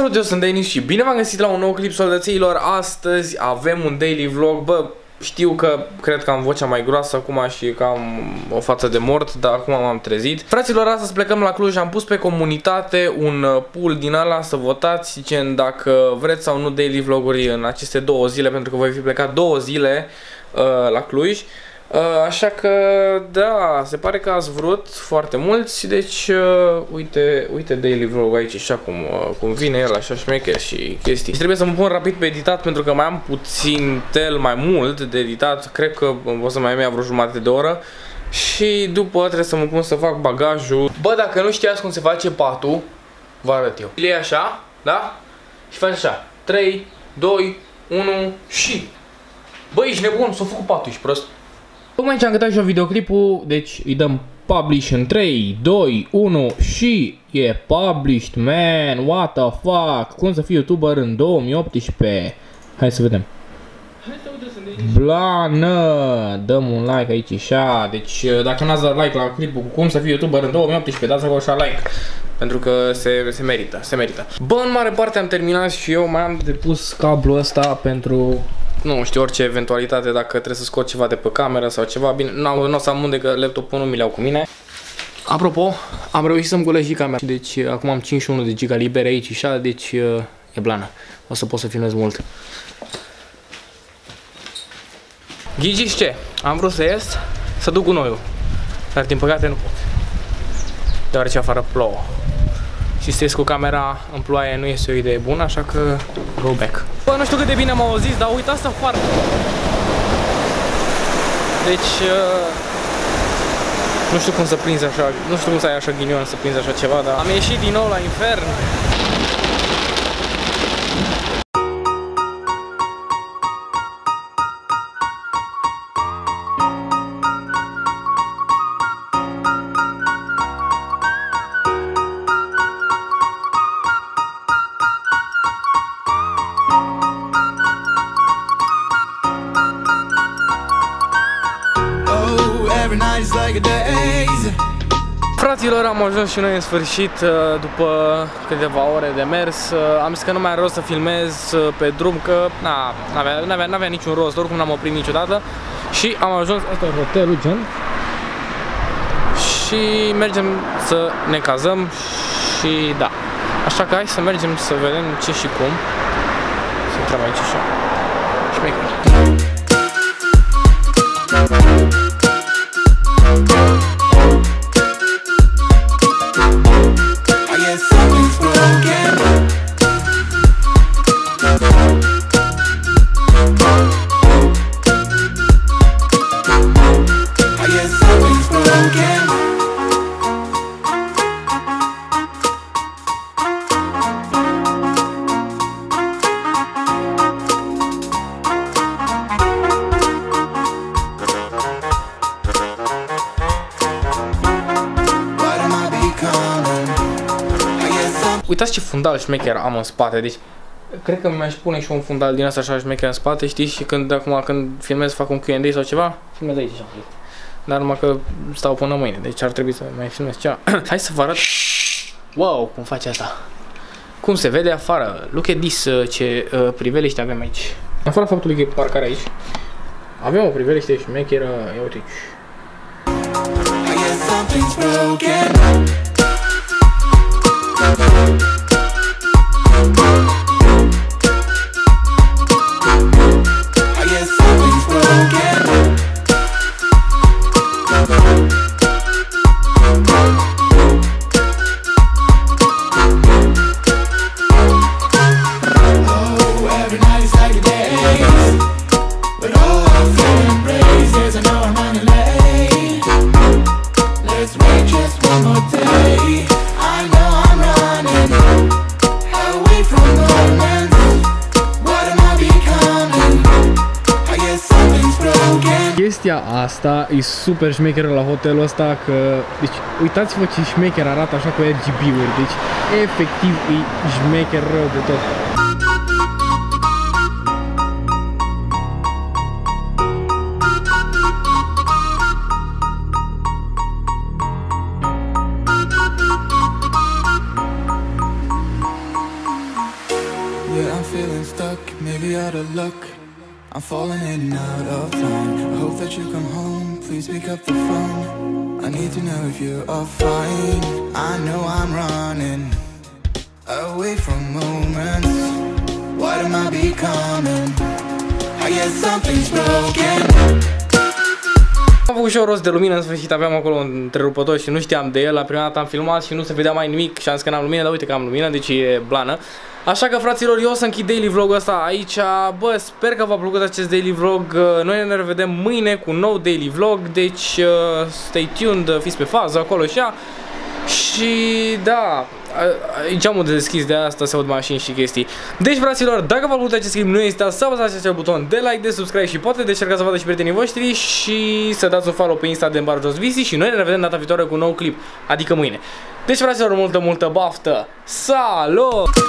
Salut, eu sunt Denis și bine v-am găsit la un nou clip soldățeilor. Astăzi avem un daily vlog. Bă, știu că cred că am vocea mai groasă acum și că am o față de mort, dar acum m-am trezit. Fraților, astăzi plecăm la Cluj, am pus pe comunitate un pool din ala să votați, zicem dacă vreți sau nu daily vloguri în aceste 2 zile, pentru că voi fi plecat 2 zile la Cluj. Așa că, da, se pare că ați vrut foarte mulți, deci, uite daily vlog aici și acum, cum vine el așa șmecher și chestii. Trebuie să mă pun rapid pe editat pentru că mai am puțin mai mult de editat, cred că o să mai am vreo jumătate de oră. Și după trebuie să mă pun să fac bagajul. Bă, dacă nu știați cum se face patul, vă arăt eu. E așa, da? Și faci așa, 3, 2, 1 și... Bă, ești nebun, s-a făcut patul, ești prost. Tocmai ce am gătat și eu videoclipul, deci îi dăm publish în 3, 2, 1 și e published, man, what the fuck, cum să fii YouTuber în 2018, hai să vedem. Blană, dăm un like aici așa, deci dacă nu ați dat like la clipul cum să fii YouTuber în 2018, dați acolo așa like. Pentru că se merită, se merită. Bă, în mare parte am terminat și eu mai am depus cablul ăsta pentru... Nu știu, orice eventualitate, dacă trebuie să scot ceva de pe cameră sau ceva, bine, nu o să am unde că laptopul nu mi le iau cu mine. Apropo, am reușit să-mi golesc și camera, deci acum am 51 de giga libere aici și așa, deci e blană, o să pot să filmez mult. Ghiciți ce? Am vrut să ies, să duc gunoiul, dar din păcate nu pot, deoarece afară plouă. Și să ies cu camera în ploaie nu este o idee bună, așa că go back. Bă, nu știu cât de bine m-au auzit, dar uitați afară. Deci, nu știu cum să prinzi așa, nu știu cum să ai așa ghinion să prinzi așa ceva, dar am ieșit din nou la infern. Fraților, am ajuns și noi în sfârșit după câteva ore de mers. Am zis că nu mai are rost să filmez pe drum, că n-avea niciun rost, oricum n-am oprit niciodată. Și am ajuns, asta e hotelul, gen. Și mergem să ne cazăm și da. Așa că hai să mergem să vedem ce și cum. Să intrăm aici așa. Și mai uitați ce fundal șmecher am în spate, deci cred că mi-aș pune și un fundal din asta așa șmecher în spate, știi? Și când acum când filmez fac un Q&A sau ceva, filmez aici așa. Dar numai că stau până mâine, deci ar trebui să mai filmez ceva. Hai să vă arăt. Wow, cum face asta. Cum se vede afară. Look at this, ce priveliște avem aici. În afară faptului că e parcare aici, avem o priveliște șmecheră, ia uite aici. Chestia asta e super șmecheră la hotelul ăsta, că deci uitați-vă ce șmecher arată așa cu RGB-uri, deci efectiv e șmecher rău de tot. better luck. I'm falling in and out of time. I hope that you come home, please pick up the phone. I need to know if you are fine. I know I'm running away from moments. What am I becoming? I guess something's broken. Am făcut și eu rost de lumină, în sfârșit aveam acolo un întrerupător și nu știam de el. La prima dată am filmat și nu se vedea mai nimic și am zis că n-am lumină, dar uite că am lumină, deci e blană. Așa că, fraților, eu o să închid daily vlogul ăsta aici. Bă, sper că v-a plăcut acest daily vlog. Noi ne revedem mâine cu un nou daily vlog, deci stay tuned, fiți pe fază acolo și ea. Și da, geamul de deschis, de asta se aud mașini și chestii. Deci, fraților, dacă v-a plăcut acest clip, nu ezitați să apăsați acel buton de like, de subscribe și poate de share să vadă și prietenii voștri și să dați un follow pe Insta de Denis Visy și noi ne revedem data viitoare cu un nou clip, adică mâine. Deci, fraților, multă baftă. Salut!